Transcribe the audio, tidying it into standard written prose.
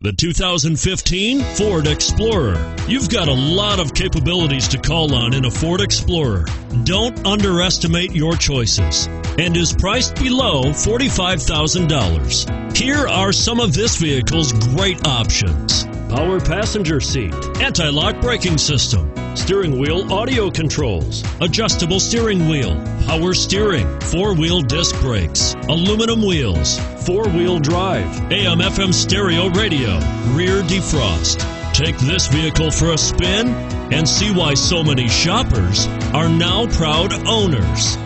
The 2015 Ford Explorer. You've got a lot of capabilities to call on in a Ford Explorer. Don't underestimate your choices, and is priced below $45,000. Here are some of this vehicle's great options: power passenger seat, anti-lock braking system, steering wheel audio controls, adjustable steering wheel, power steering, four-wheel disc brakes, aluminum wheels, four-wheel drive, AM/FM stereo radio, rear defrost. Take this vehicle for a spin and see why so many shoppers are now proud owners.